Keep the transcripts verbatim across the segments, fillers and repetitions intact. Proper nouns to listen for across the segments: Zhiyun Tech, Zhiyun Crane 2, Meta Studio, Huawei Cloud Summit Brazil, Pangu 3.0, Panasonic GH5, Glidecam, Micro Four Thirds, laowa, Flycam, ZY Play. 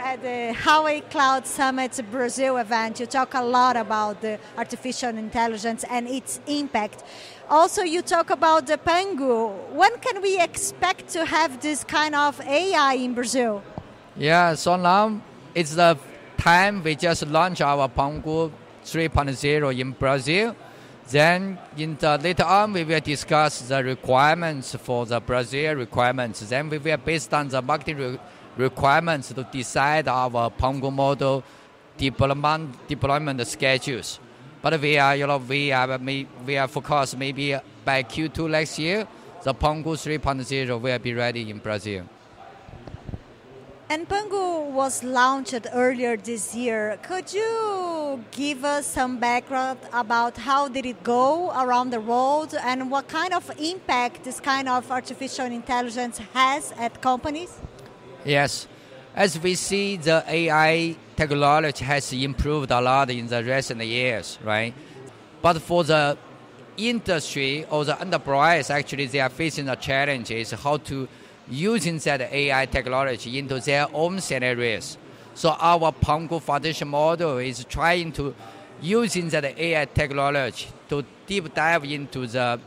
here at the Huawei Cloud Summit Brazil event. You talk a lot about the artificial intelligence and its impact. Also, you talk about the Pangu. When can we expect to have this kind of A I in Brazil? Yeah, so now it's the time we just launched our Pangu three point oh in Brazil. Then in the, later on, we will discuss the requirements for the Brazil requirements. Then we will, based on the marketing re requirements, to decide our Pangu model deployment, deployment schedules. But we are, you know, we are, we are focused maybe by Q two next year, the Pangu three point oh will be ready in Brazil. And Pangu was launched earlier this year. Could you give us some background about how did it go around the world and what kind of impact this kind of artificial intelligence has at companies? Yes. As we see, the A I technology has improved a lot in the recent years, right? But for the industry or the enterprise, actually, they are facing a challenge is how to using that A I technology into their own scenarios. So our Pangu foundation model is trying to using that A I technology to deep dive into the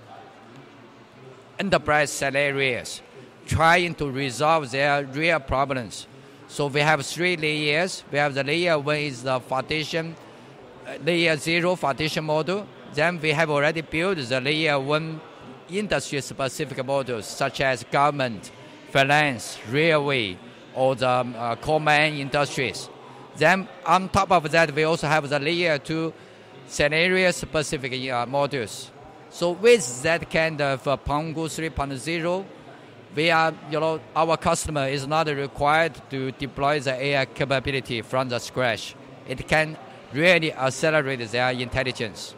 enterprise scenarios, trying to resolve their real problems. So we have three layers. We have the layer one is the foundation, layer zero foundation model. Then we have already built the layer one industry-specific models such as government, finance, railway, or the uh, coal mine industries. Then on top of that, we also have the layer two scenario-specific uh, modules. So with that kind of uh, Pangu three point oh, we are, you know, our customer is not required to deploy the A I capability from the scratch. It can really accelerate their intelligence.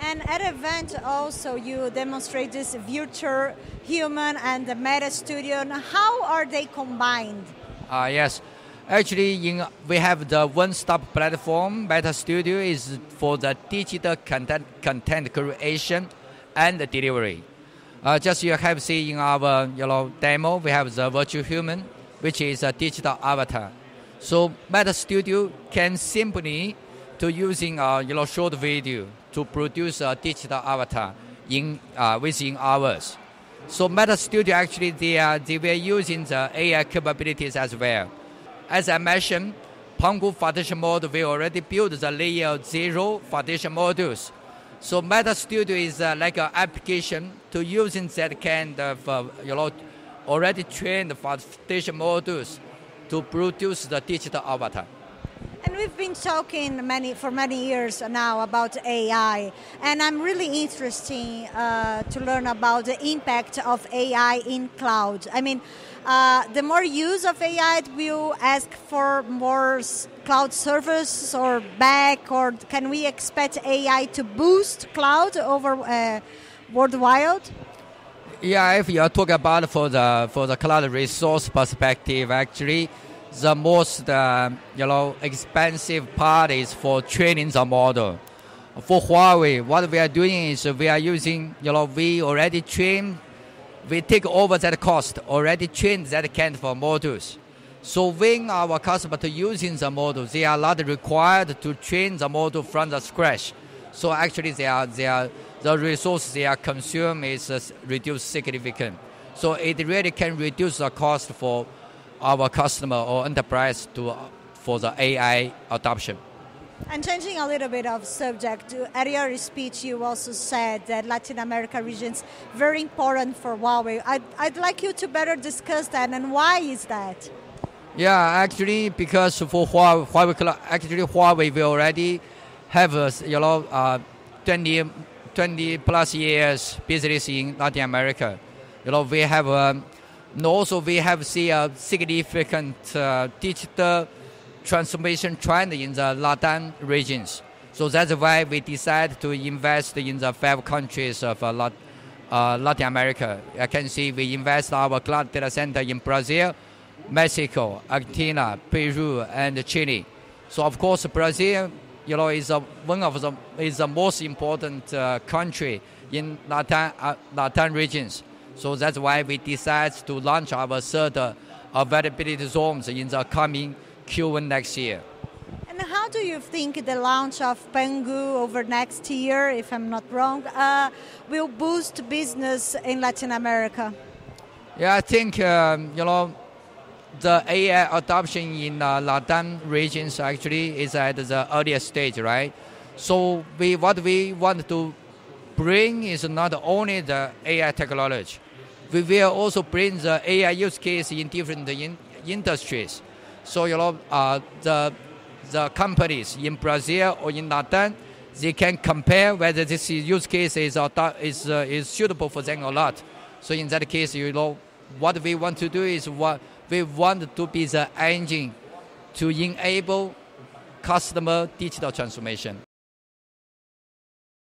And at event also you demonstrate this virtual human and the Meta Studio. How are they combined? Ah uh, yes, actually in, we have the one-stop platform. Meta Studio is for the digital content content creation and the delivery. Uh, just you have seen in our you know demo, we have the virtual human, which is a digital avatar. So Meta Studio can simply to using a you know short video to produce a digital avatar in uh, within hours. So Meta Studio actually they are they were using the A I capabilities as well. As I mentioned, Pangu foundation model we already built the layer zero foundation modules. So Meta Studio is uh, like an application to using that kind of uh, you know already trained foundation modules to produce the digital avatar. And we've been talking many for many years now about A I, and I'm really interested uh, to learn about the impact of A I in cloud. I mean, uh, the more use of A I, will ask for more cloud service or back, or can we expect A I to boost cloud over uh, worldwide? Yeah, if you are talking about for the for the cloud resource perspective, actually. The most uh, you know, expensive part is for training the model. For Huawei, what we are doing is we are using, you know, we already train, we take over that cost, already trained that kind of models. So when our customers are using the model, they are not required to train the model from the scratch. So actually they are, they are, the resources they are consumed is uh, reduced significantly. So it really can reduce the cost for our customer or enterprise to, for the A I adoption. And changing a little bit of subject, at your speech you also said that Latin America region is very important for Huawei. I'd, I'd like you to better discuss that and why is that? Yeah, actually because for Huawei, Huawei actually Huawei we already have a, you know, uh, twenty, twenty plus years business in Latin America. You know, we have um, And also we have seen a significant uh, digital transformation trend in the Latin regions. So that's why we decided to invest in the five countries of uh, Lat uh, Latin America. I can see we invest our cloud data center in Brazil, Mexico, Argentina, Peru, and Chile. So of course Brazil, you know, is a, one of the is the most important uh, country in Latin uh, Latin regions. So that's why we decided to launch our third uh, availability zones in the coming Q one next year. And how do you think the launch of Pangu over next year, if I'm not wrong, uh, will boost business in Latin America? Yeah, I think, um, you know, the A I adoption in uh, Latin regions actually is at the earliest stage, right? So we, what we want to bring is not only the A I technology. We will also bring the A I use case in different in industries. So, you know, uh, the, the companies in Brazil or in Latin, they can compare whether this use case is, is, uh, is suitable for them or not. So in that case, you know, what we want to do is what we want to be the engine to enable customer digital transformation.